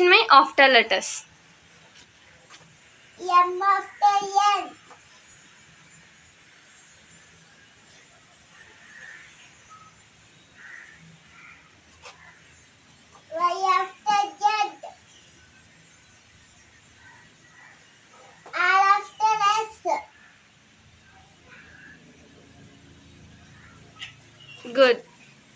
question में after letters. M after N. Y after Z. R after S. Good.